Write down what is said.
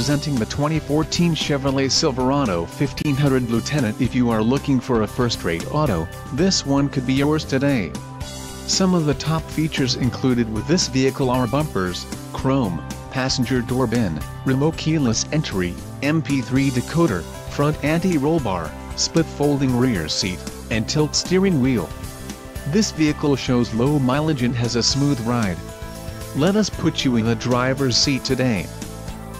presenting the 2014 Chevrolet Silverado 1500 Lieutenant. If you are looking for a first-rate auto, this one could be yours today. Some of the top features included with this vehicle are bumpers, chrome, passenger door bin, remote keyless entry, MP3 decoder, front anti-roll bar, split folding rear seat, and tilt steering wheel. This vehicle shows low mileage and has a smooth ride. Let us put you in the driver's seat today.